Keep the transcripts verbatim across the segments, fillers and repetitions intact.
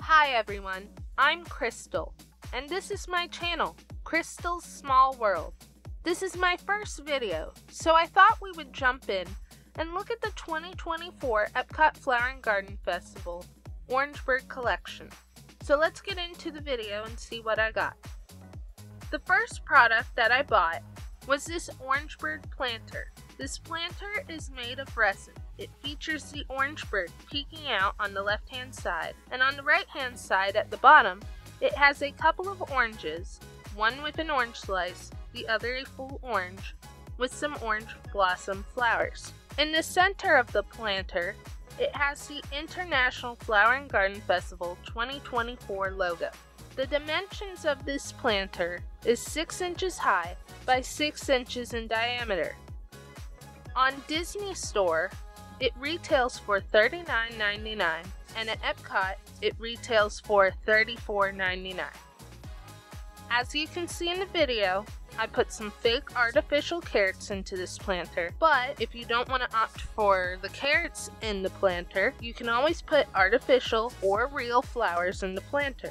Hi everyone, I'm Krystal, and this is my channel, Krystal's Small World. This is my first video, so I thought we would jump in and look at the twenty twenty-four Epcot Flower and Garden Festival Orange Bird Collection. So let's get into the video and see what I got. The first product that I bought was this Orange Bird planter. This planter is made of resin. It features the orange bird peeking out on the left-hand side, and on the right-hand side at the bottom, it has a couple of oranges, one with an orange slice, the other a full orange, with some orange blossom flowers. In the center of the planter, it has the International Flower and Garden Festival twenty twenty-four logo. The dimensions of this planter is six inches high by six inches in diameter. On Disney Store, it retails for thirty-nine ninety-nine, and at Epcot, it retails for thirty-four ninety-nine. As you can see in the video, I put some fake artificial carrots into this planter, but if you don't want to opt for the carrots in the planter, you can always put artificial or real flowers in the planter.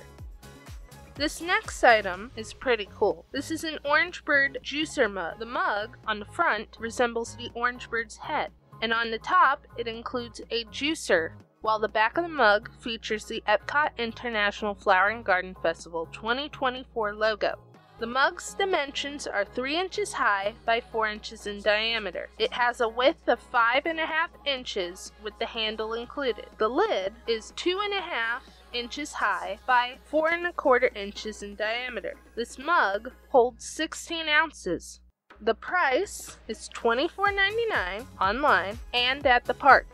This next item is pretty cool. This is an Orange Bird juicer mug. The mug on the front resembles the Orange Bird's head, and on the top it includes a juicer, while the back of the mug features the Epcot International Flower and Garden Festival twenty twenty-four logo. The mug's dimensions are three inches high by four inches in diameter. It has a width of five and a half inches with the handle included. The lid is two and a half inches high by four and a quarter inches in diameter. This mug holds sixteen ounces. The price is twenty-four ninety-nine online and at the park.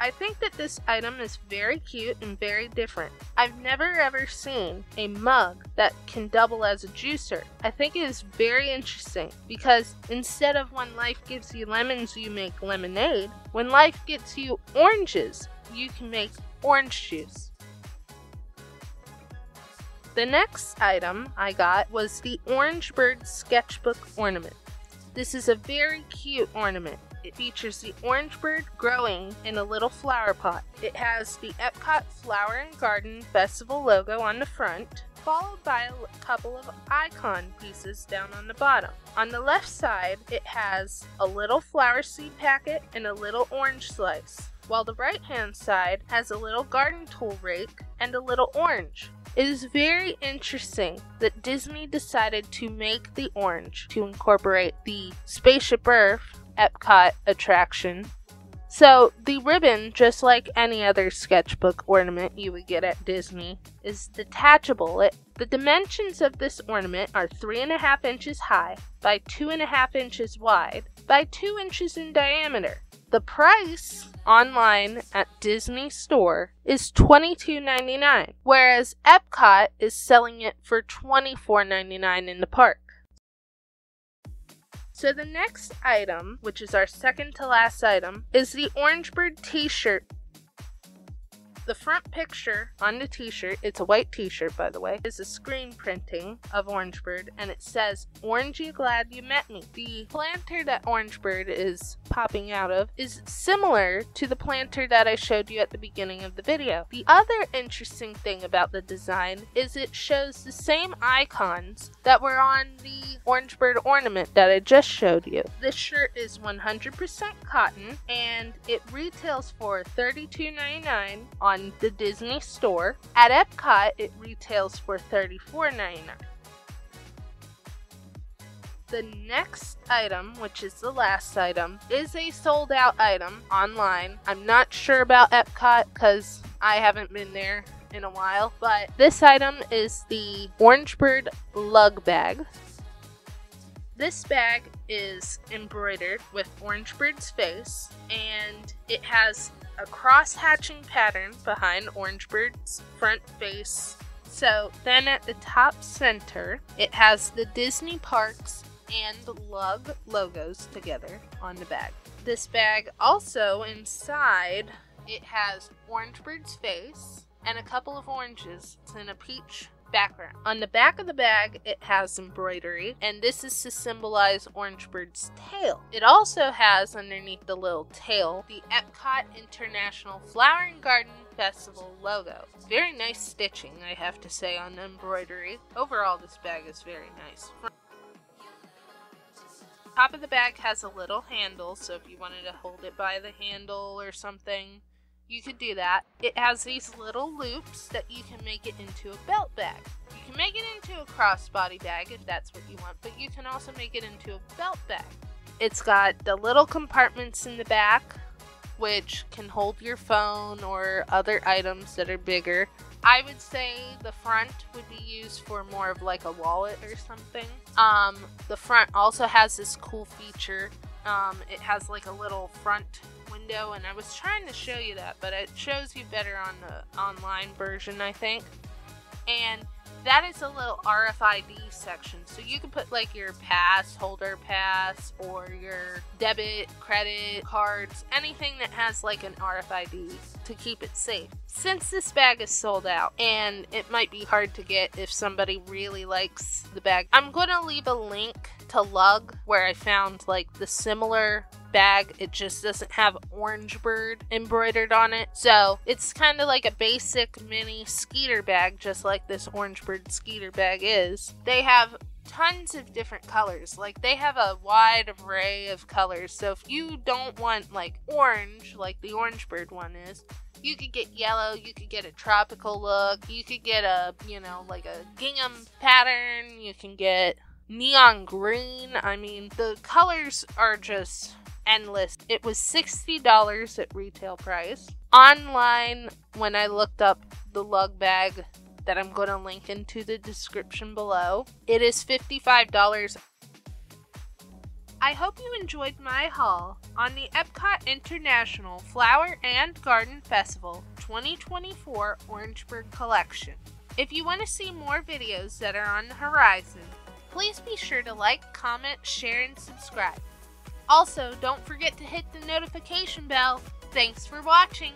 I think that this item is very cute and very different. I've never ever seen a mug that can double as a juicer. I think it is very interesting because instead of when life gives you lemons, you make lemonade. When life gets you oranges, you can make orange juice. The next item I got was the Orange Bird sketchbook ornament. This is a very cute ornament. It features the orange bird growing in a little flower pot. It has the Epcot Flower and Garden Festival logo on the front, followed by a couple of icon pieces down on the bottom. On the left side, it has a little flower seed packet and a little orange slice, while the right-hand side has a little garden tool rake and a little orange. It is very interesting that Disney decided to make the orange to incorporate the Spaceship Earth Epcot attraction. So the ribbon, just like any other sketchbook ornament you would get at Disney, is detachable. It, the dimensions of this ornament are three and a half inches high by two and a half inches wide by two inches in diameter. The price online at Disney Store is twenty-two ninety-nine, whereas Epcot is selling it for twenty-four ninety-nine in the park. So the next item, which is our second to last item, is the Orange Bird t-shirt. The front picture on the t-shirt, it's a white t-shirt by the way, is a screen printing of Orange Bird, and it says, "Orangey glad you met me." The planter that Orange Bird is popping out of is similar to the planter that I showed you at the beginning of the video. The other interesting thing about the design is it shows the same icons that were on the Orange Bird ornament that I just showed you. This shirt is one hundred percent cotton, and it retails for thirty-two ninety-nine on the Disney Store. At Epcot, it retails for thirty-four ninety-nine. The next item, which is the last item, is a sold out item online. I'm not sure about Epcot because I haven't been there in a while, but this item is the Orange Bird lug bag. This bag is embroidered with Orange Bird's face, and it has a cross-hatching pattern behind Orange Bird's front face. So then at the top center, it has the Disney Parks and Lug logos together on the bag. This bag also, inside, it has Orange Bird's face and a couple of oranges. It's in a peach background. On the back of the bag, it has embroidery, and this is to symbolize Orange Bird's tail. It also has, underneath the little tail, the Epcot International Flower and Garden Festival logo. Very nice stitching, I have to say, on the embroidery. Overall, this bag is very nice. Top of the bag has a little handle, so if you wanted to hold it by the handle or something, you could do that. It has these little loops that you can make it into a belt bag. You can make it into a crossbody bag if that's what you want, but you can also make it into a belt bag. It's got the little compartments in the back, which can hold your phone or other items that are bigger. I would say the front would be used for more of like a wallet or something. Um, the front also has this cool feature. Um, it has like a little front window, and I was trying to show you that, but it shows you better on the online version, I think. And that is a little R F I D section, so you can put like your pass, holder pass, or your debit, credit cards, anything that has like an R F I D to keep it safe. Since this bag is sold out, and it might be hard to get if somebody really likes the bag, I'm going to leave a link to Lug, where I found like the similar bag. It just doesn't have Orange Bird embroidered on it, so it's kind of like a basic mini Skeeter bag, just like this Orange Bird Skeeter bag is. They have tons of different colors, like they have a wide array of colors, so if you don't want like orange, like the Orange Bird one is, you could get yellow, you could get a tropical look, you could get a, you know, like a gingham pattern, you can get neon green. I mean, the colors are just endless. It was sixty dollars at retail price. Online, when I looked up the Lug bag that I'm going to link into the description below, it is fifty-five dollars. I hope you enjoyed my haul on the Epcot International Flower and Garden Festival twenty twenty-four Orange Bird Collection. If you want to see more videos that are on the horizon, please be sure to like, comment, share, and subscribe. Also, don't forget to hit the notification bell. Thanks for watching!